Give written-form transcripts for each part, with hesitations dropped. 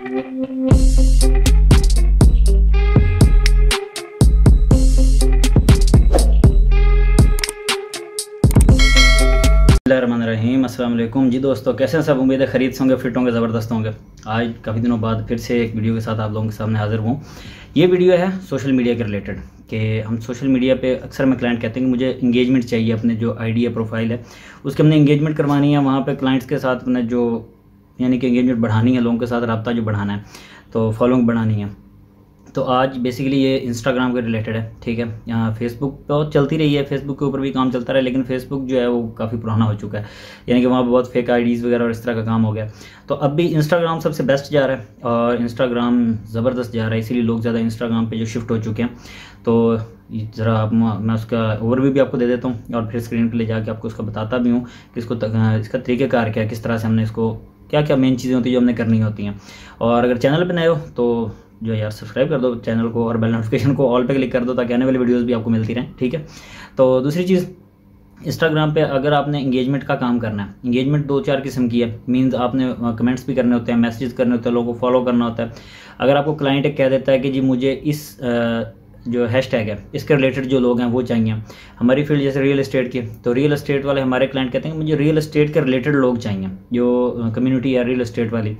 अस्सलाम वालेकुम जी दोस्तों, कैसे हैं सब? उम्मीद है खरीद होंगे, फिट होंगे, ज़बरदस्त होंगे। आज काफ़ी दिनों बाद फिर से एक वीडियो के साथ आप लोगों के सामने हाजिर हूँ। ये वीडियो है सोशल मीडिया के रिलेटेड कि हम सोशल मीडिया पे अक्सर मैं क्लाइंट कहते हैं कि मुझे इंगेजमेंट चाहिए, अपने जो आईडी है, प्रोफाइल है, उसकी हमने इंगेजमेंट करवानी है। वहाँ पर क्लाइंट्स के साथ अपने जो यानी कि इंगेजमेंट बढ़ानी है, लोगों के साथ रब्ता जो बढ़ाना है, तो फॉलोइंग बढ़ानी है। तो आज बेसिकली ये इंस्टाग्राम के रिलेटेड है, ठीक है। यहाँ फेसबुक बहुत चलती रही है, फेसबुक के ऊपर भी काम चलता रहा है, लेकिन फेसबुक जो है वो काफ़ी पुराना हो चुका है, यानी कि वहाँ पर बहुत फेक आईडीज़ वगैरह और इस तरह का काम हो गया। तो अब भी इंस्टाग्राम सबसे बेस्ट जा रहा है और इंस्टाग्राम ज़बरदस्त जा रहा है, इसीलिए लोग ज़्यादा इंस्टाग्राम पर जो शिफ्ट हो चुके हैं। तो ज़रा मैं उसका ओवरव्यू भी आपको दे देता हूँ और फिर स्क्रीन पर ले जाके आपको उसका बताता भी हूँ कि इसको इसका तरीक़ेकार क्या है, किस तरह से हमने इसको क्या क्या मेन चीज़ें होती है जो हमने करनी होती हैं। और अगर चैनल पर नए हो तो जो यार सब्सक्राइब कर दो चैनल को और बेल नोटिफिकेशन को ऑल पे क्लिक कर दो ताकि आने वाली वीडियोस भी आपको मिलती रहें, ठीक है। तो दूसरी चीज़, इंस्टाग्राम पे अगर आपने इंगेजमेंट का काम करना है, इंगेजमेंट दो चार किस्म की है। मींस आपने कमेंट्स भी करने होते हैं, मैसेज करने होते हैं, लोगों को फॉलो करना होता है। अगर आपको क्लाइंट एक कह देता है कि जी मुझे इस जो हैशटैग है इसके रिलेटेड जो लोग हैं वो चाहिए। हमारी फील्ड जैसे रियल एस्टेट की, तो रियल एस्टेट वाले हमारे क्लाइंट कहते हैं कि मुझे रियल एस्टेट के रिलेटेड लोग चाहिए, जो कम्युनिटी है रियल एस्टेट वाली,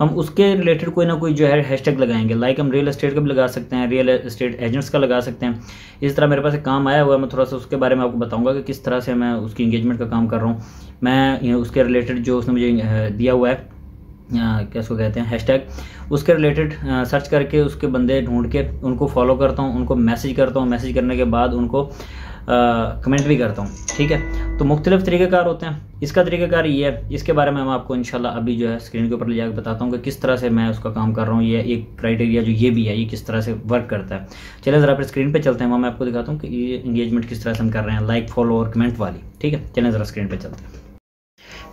हम उसके रिलेटेड कोई ना कोई जो है हैशटैग लगाएंगे। लाइक हम रियल एस्टेट का भी लगा सकते हैं, रियल एस्टेट एजेंट्स का लगा सकते हैं। इस तरह मेरे पास एक काम आया हुआ है, मैं थोड़ा सा उसके बारे में आपको बताऊँगा कि किस तरह से मैं उसकी इंगेजमेंट का काम कर रहा हूँ। मैं उसके रिलेटेड जो उसने मुझे दिया हुआ है क्या उसको कहते हैं हैशटैग, उसके रिलेटेड सर्च करके उसके बंदे ढूंढ के उनको फॉलो करता हूँ, उनको मैसेज करता हूँ, मैसेज करने के बाद उनको कमेंट भी करता हूँ, ठीक है। तो मुख्तलिफ तरीक़ेकार होते हैं, इसका तरीक़ेकार ये है, इसके बारे में मैं आपको इंशाल्लाह अभी जो है स्क्रीन के ऊपर ले जाकर बताता हूँ कि किस तरह से मैं उसका काम कर रहा हूँ। ये एक क्राइटेरिया जो ये भी है, ये किस तरह से वर्क करता है। चलिए ज़रा फिर स्क्रीन पर चलते हैं, वहाँ मैं आपको दिखाता हूँ कि ये इंगेजमेंट किस तरह से हम कर रहे हैं, लाइक, फॉलो और कमेंट वाली, ठीक है। चलें ज़रा स्क्रीन पर चलते हैं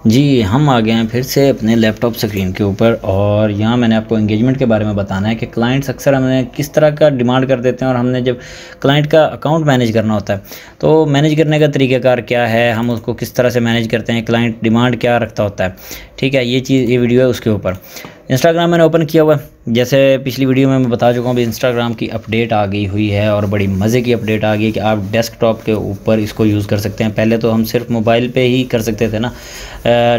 जी। हम आ गए हैं फिर से अपने लैपटॉप स्क्रीन के ऊपर और यहाँ मैंने आपको एंगेजमेंट के बारे में बताना है कि क्लाइंट्स अक्सर हमें किस तरह का डिमांड कर देते हैं और हमने जब क्लाइंट का अकाउंट मैनेज करना होता है तो मैनेज करने का तरीक़ाकार क्या है, हम उसको किस तरह से मैनेज करते हैं, क्लाइंट डिमांड क्या रखता होता है, ठीक है। ये चीज़ ये वीडियो है उसके ऊपर। इंस्टाग्राम मैंने ओपन किया हुआ है, जैसे पिछली वीडियो में मैं बता चुका हूँ। अभी इंस्टाग्राम की अपडेट आ गई हुई है और बड़ी मज़े की अपडेट आ गई कि आप डेस्कटॉप के ऊपर इसको यूज़ कर सकते हैं। पहले तो हम सिर्फ मोबाइल पे ही कर सकते थे ना,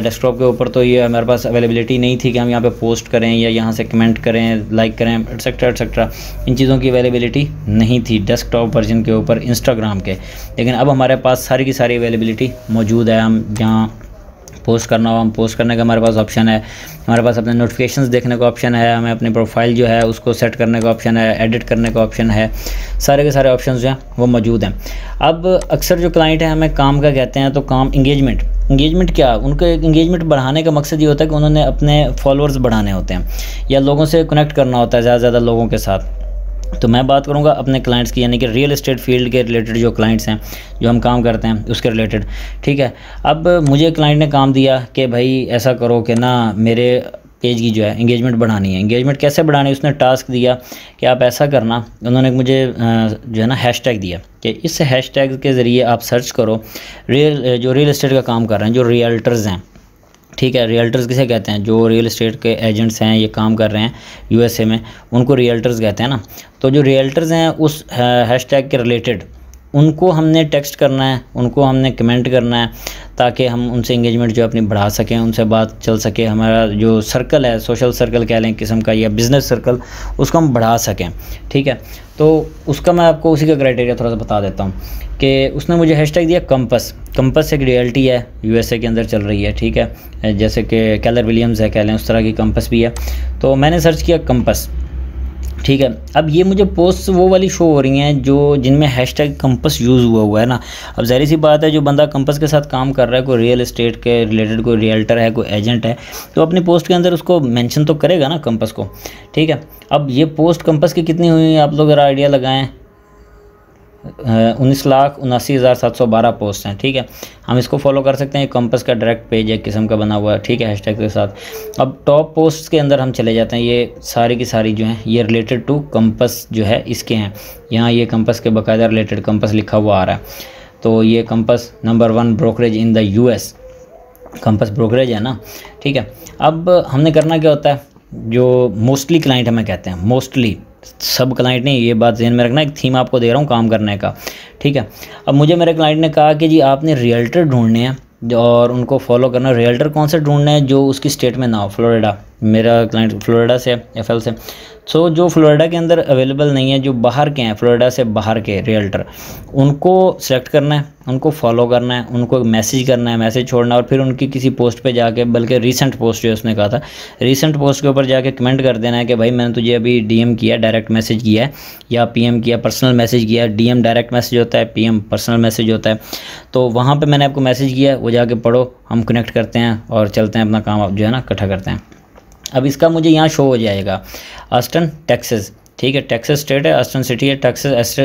डेस्कटॉप के ऊपर तो ये हमारे पास अवेलेबिलिटी नहीं थी कि हम यहाँ पे पोस्ट करें या यहाँ से कमेंट करें, लाइक करें, एटसेट्रा एटसेट्रा, इन चीज़ों की अवेलेबिलिटी नहीं थी डेस्कटॉप वर्जन के ऊपर इंस्टाग्राम के। लेकिन अब हमारे पास सारी की सारी अवेलेबिलिटी मौजूद है। हम जहाँ पोस्ट करना हो, हम पोस्ट करने का हमारे पास ऑप्शन है, हमारे पास अपने नोटिफिकेशंस देखने का ऑप्शन है, हमें अपने प्रोफाइल जो है उसको सेट करने का ऑप्शन है, एडिट करने का ऑप्शन है, सारे के सारे ऑप्शन जो हैं वो मौजूद हैं। अब अक्सर जो क्लाइंट हैं हमें काम का कहते हैं, तो काम इंगेजमेंट क्या, उनके इंगेजमेंट बढ़ाने का मकसद ये होता है कि उन्होंने अपने फॉलोअर्स बढ़ाने होते हैं या लोगों से कनेक्ट करना होता है ज़्यादा से ज़्यादा लोगों के साथ। तो मैं बात करूंगा अपने क्लाइंट्स की, यानी कि रियल एस्टेट फील्ड के रिलेटेड जो क्लाइंट्स हैं, जो हम काम करते हैं उसके रिलेटेड, ठीक है। अब मुझे क्लाइंट ने काम दिया कि भाई ऐसा करो कि ना मेरे पेज की जो है इंगेजमेंट बढ़ानी है। इंगेजमेंट कैसे बढ़ानी है, उसने टास्क दिया कि आप ऐसा करना, उन्होंने मुझे जो है ना हैशटैग दिया कि इस हैशटैग के ज़रिए आप सर्च करो रियल, जो रियल एस्टेट का काम कर रहे हैं, जो रियल्टर्स हैं, ठीक है। रियल्टर्स किसे कहते हैं, जो रियल एस्टेट के एजेंट्स हैं, ये काम कर रहे हैं यूएसए में, उनको रियल्टर्स कहते हैं ना। तो जो रियल्टर्स हैं उस हैशटैग के रिलेटेड उनको हमने टेक्स्ट करना है, उनको हमने कमेंट करना है ताकि हम उनसे इंगेजमेंट जो अपनी बढ़ा सकें, उनसे बात चल सके, हमारा जो सर्कल है, सोशल सर्कल कह लें किस्म का या बिज़नेस सर्कल, उसको हम बढ़ा सकें, ठीक है। तो उसका मैं आपको उसी का क्राइटेरिया थोड़ा सा बता देता हूँ कि उसने मुझे हैशटैग दिया कंपस। कंपस एक रियलिटी है यूएसए के अंदर चल रही है, ठीक है, जैसे कि कैलर विलियम्स है कह लें, उस तरह की कंपस भी है। तो मैंने सर्च किया कंपस, ठीक है। अब ये मुझे पोस्ट वो वाली शो हो रही हैं जो जिनमें हैशटैग कंपस यूज़ हुआ है ना। अब ज़ाहिर सी बात है जो बंदा कंपस के साथ काम कर रहा है, कोई रियल एस्टेट के रिलेटेड, कोई रियल्टर है, कोई एजेंट है, तो अपनी पोस्ट के अंदर उसको मेंशन तो करेगा ना कंपस को, ठीक है। अब ये पोस्ट कंपस की कितनी हुई है, आप लोग ज़रा आइडिया लगाएँ। 19,79,712 पोस्ट हैं, ठीक है। हम इसको फॉलो कर सकते हैं, कंपस का डायरेक्ट पेज एक किस्म का बना हुआ है, ठीक है, हैशटैग के साथ। अब टॉप पोस्ट के अंदर हम चले जाते हैं, ये सारी की सारी जो हैं ये रिलेटेड टू कंपस जो है इसके हैं। यहाँ ये कंपस के बाकायदा रिलेटेड कंपस लिखा हुआ आ रहा है। तो ये Compass number 1 brokerage in the US, Compass brokerage है ना, ठीक है। अब हमने करना क्या होता है, जो मोस्टली क्लाइंट हमें कहते हैं, मोस्टली, सब क्लाइंट नहीं, ये बात ध्यान में रखना। एक थीम आपको दे रहा हूँ काम करने का, ठीक है। अब मुझे मेरे क्लाइंट ने कहा कि जी आपने रियल्टर ढूंढने हैं और उनको फॉलो करना। रियल्टर कौन से ढूंढना है? जो उसकी स्टेट में ना हो। फ्लोरिडा, मेरा क्लाइंट फ्लोरिडा से है, एफएल से। सो जो फ्लोरिडा के अंदर अवेलेबल नहीं है, जो बाहर के हैं, फ्लोरिडा से बाहर के रियल्टर, उनको सेलेक्ट करना है, उनको फॉलो करना है, उनको मैसेज करना है, मैसेज छोड़ना है और फिर उनकी किसी पोस्ट पे जाके, बल्कि रीसेंट पोस्ट जो है उसने कहा था, रीसेंट पोस्ट के ऊपर जाके कमेंट कर देना है कि भाई मैंने तुझे अभी डीएम किया, डायरेक्ट मैसेज किया है, या पीएम किया, पर्सनल मैसेज किया। डीएम डायरेक्ट मैसेज होता है, पीएम पर्सनल मैसेज होता है। तो वहाँ पर मैंने आपको मैसेज किया, वो जाके पढ़ो, हम कनेक्ट करते हैं और चलते हैं अपना काम जो है ना इकट्ठा करते हैं। अब इसका मुझे यहाँ शो हो जाएगा ऑस्टिन टेक्सास, ठीक है, टेक्सास स्टेट है, ऑस्टिन सिटी है, टेक्सास,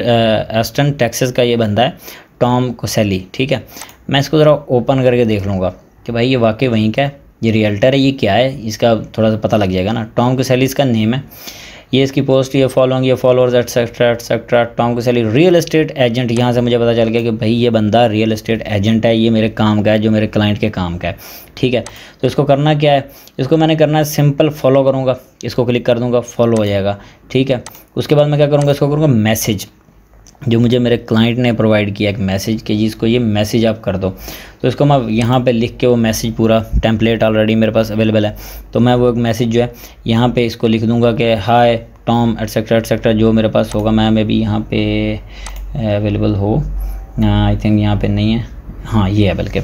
ऑस्टिन टेक्सास का ये बंदा है टॉम कोसेली, ठीक है। मैं इसको ज़रा ओपन करके देख लूँगा कि भाई ये वाकई वहीं का है, ये रियल्टर है, ये क्या है, इसका थोड़ा सा पता लग जाएगा ना। टॉम कोसेली इसका नेम है, ये इसकी पोस्ट, ये फॉलोइंग, ये followers, etcetera etcetera. Tom Coselli real estate agent, यहाँ से मुझे पता चल गया कि भाई ये बंदा रियल एस्टेट एजेंट है, ये मेरे काम का है, जो मेरे क्लाइंट के काम का है, ठीक है। तो इसको करना क्या है, इसको मैंने करना है सिंपल, फॉलो करूँगा, इसको क्लिक कर दूँगा, फॉलो हो जाएगा, ठीक है। उसके बाद मैं क्या करूँगा, इसको करूँगा मैसेज, जो मुझे मेरे क्लाइंट ने प्रोवाइड किया एक मैसेज कि जी इसको ये मैसेज आप कर दो। तो इसको मैं यहाँ पे लिख के, वो मैसेज पूरा टेम्पलेट ऑलरेडी मेरे पास अवेलेबल है, तो मैं वो एक मैसेज जो है यहाँ पे इसको लिख दूँगा कि हाय टॉम एटसेट्रा एटसेट्रा, जो मेरे पास होगा। मैं मे भी यहाँ पे अवेलेबल हो, आई थिंक यहाँ पे नहीं है, हाँ ये है बल्कि।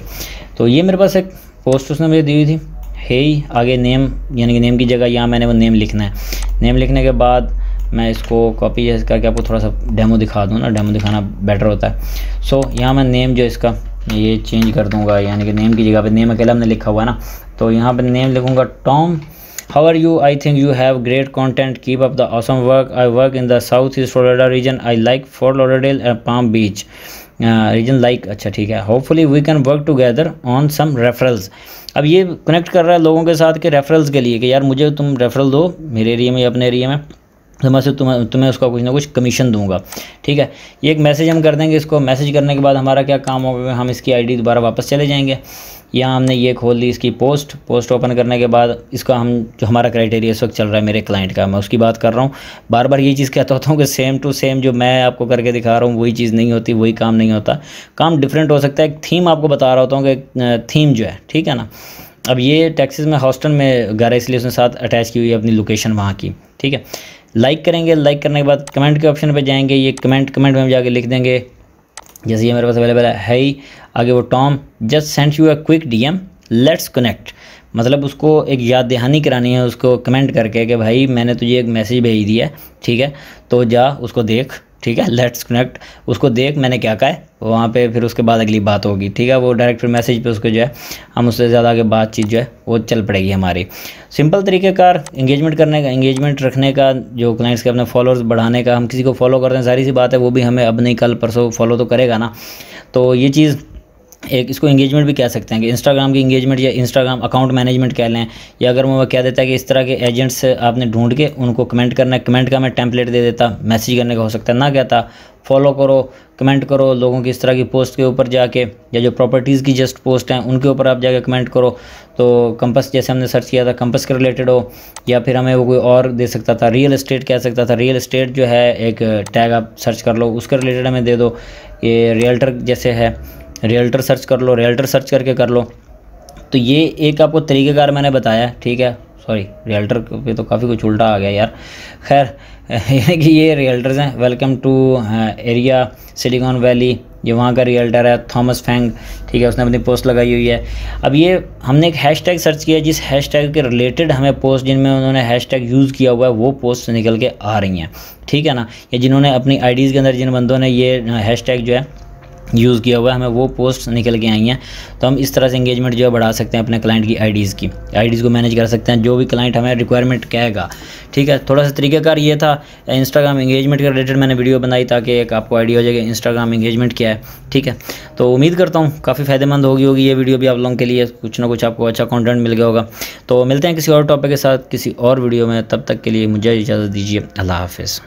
तो ये मेरे पास एक पोस्ट उसने मुझे दी हुई थी, हेई, आगे नेम, यानी कि नेम की जगह यहाँ मैंने वो नेम लिखना है। नेम लिखने के बाद मैं इसको कॉपी करके आपको थोड़ा सा डेमो दिखा दूँ ना, डेमो दिखाना बेटर होता है। सो यहाँ मैं नेम जो इसका ये चेंज कर दूँगा, यानी कि नेम की जगह पे, नेम अकेला हमने लिखा हुआ है ना, तो यहाँ पे नेम लिखूँगा Tom. How are you, I think you have great content, keep up the awesome work, I work in the south east Florida region, I like Fort Lauderdale and Palm Beach region, like, अच्छा ठीक है, hopefully we can work together on some referrals. अब ये connect कर रहा है लोगों के साथ के रेफरल्स के लिए कि यार मुझे तुम रेफरल दो मेरे एरिया में, अपने एरिया में, तो मैं तुम्हें उसका कुछ ना कुछ कमीशन दूंगा, ठीक है। ये एक मैसेज हम कर देंगे इसको। मैसेज करने के बाद हमारा क्या काम होगा, हम इसकी आईडी दोबारा वापस चले जाएंगे। यहाँ हमने ये खोल दी इसकी पोस्ट, पोस्ट ओपन करने के बाद इसका हम जो हमारा क्राइटेरिया इस वक्त चल रहा है मेरे क्लाइंट का, मैं उसकी बात कर रहा हूँ, बार बार ये चीज़ कहता होता हूँ कि सेम टू सेम जो मैं आपको करके दिखा रहा हूँ वही चीज़ नहीं होती, वही काम नहीं होता, काम डिफरेंट हो सकता है। एक थीम आपको बता रहा होता हूँ कि थीम जो है, ठीक है ना। अब ये टेक्सास में हॉस्टन में घर है, इसलिए उसने साथ अटैच की हुई है अपनी लोकेशन वहाँ की, ठीक है। लाइक करेंगे, लाइक करने के बाद कमेंट के ऑप्शन पे जाएंगे, ये कमेंट में हम जाके लिख देंगे, जैसे ये मेरे पास अवेलेबल है ही, आगे वो Tom just send you a quick DM let's connect, मतलब उसको एक याद दहानी करानी है उसको कमेंट करके कि भाई मैंने तुझे एक मैसेज भेज दिया है, ठीक है, तो जा उसको देख, ठीक है, लेट्स कनेक्ट, उसको देख मैंने क्या कहा है वहाँ पे, फिर उसके बाद अगली बात होगी, ठीक है। वो डायरेक्ट फिर मैसेज पे उसको जो है हम उससे ज़्यादा आगे बातचीत जो है वो चल पड़ेगी हमारी। सिंपल तरीक़ेकार इंगेजमेंट करने का, इंगेजमेंट रखने का, जो क्लाइंट्स के अपने फॉलोअर्स बढ़ाने का। हम किसी को फॉलो करते हैं, सारी सी बात है, वो भी हमें अब नहीं कल परसों फॉलो तो करेगा ना, तो ये चीज़ एक, इसको इंगेजमेंट भी कह सकते हैं कि इंस्टाग्राम की इंगेजमेंट या इंस्टाग्राम अकाउंट मैनेजमेंट कह लें, या अगर मैं कह देता है कि इस तरह के एजेंट्स आपने ढूंढ के उनको कमेंट करना है, कमेंट का मैं टेम्पलेट दे देता, मैसेज करने का हो सकता है ना, कहता फॉलो करो, कमेंट करो लोगों की इस तरह की पोस्ट के ऊपर जाके, या जो प्रॉपर्टीज़ की जस्ट पोस्ट हैं उनके ऊपर आप जाके कमेंट करो। तो कंपस जैसे हमने सर्च किया था, कंपस के रिलेटेड हो, या फिर हमें वो कोई और दे सकता था, रियल एस्टेट कह सकता था, रियल एस्टेट जो है एक टैग आप सर्च कर लो, उसके रिलेटेड हमें दे दो। ये रियल्टर जैसे है, रियल्टर सर्च कर लो, रियल्टर सर्च करके कर लो। तो ये एक आपको तरीक़ेकार मैंने बताया, ठीक है, सॉरी रियल्टर पे तो काफ़ी कुछ उल्टा आ गया यार, खैर यानी कि ये रियल्टर्स हैं। Welcome to area Silicon Valley, ये वहाँ का रियल्टर है थॉमस फेंग, ठीक है, उसने अपनी पोस्ट लगाई हुई है। अब ये हमने एक हैशटैग सर्च किया, जिस हैशटैग के रिलेटेड हमें पोस्ट, जिनमें उन्होंने हैशटैग यूज़ किया हुआ है, वो पोस्ट निकल के आ रही हैं, ठीक है ना, या जिन्होंने अपनी आईडीज़ के अंदर जिन बंदों ने ये हैशटैग जो है यूज़ किया हुआ है, हमें वो पोस्ट निकल के आई हैं। तो हम इस तरह से इंगेजमेंट जो है बढ़ा सकते हैं अपने क्लाइंट की आईडीज़ की, आईडीज़ को मैनेज कर सकते हैं, जो भी क्लाइंट हमें रिक्वायरमेंट कहेगा, ठीक है। थोड़ा सा तरीक़ाकार ये था, इंस्टाग्राम इंगेजमेंट के रिलेटेड मैंने वीडियो बनाई ताकि एक आपको आइडिया हो जाएगा इंस्टाग्राम इंगेजमेंट क्या है, ठीक है। तो उम्मीद करता हूँ काफ़ी फ़ायदेमंद होगी ये वीडियो भी आप लोगों के लिए, कुछ ना कुछ आपको अच्छा कॉन्टेंट मिल गया होगा। तो मिलते हैं किसी और टॉपिक के साथ किसी और वीडियो में, तब तक के लिए मुझे इजाज़त दीजिए, अल्लाह हाफिज़।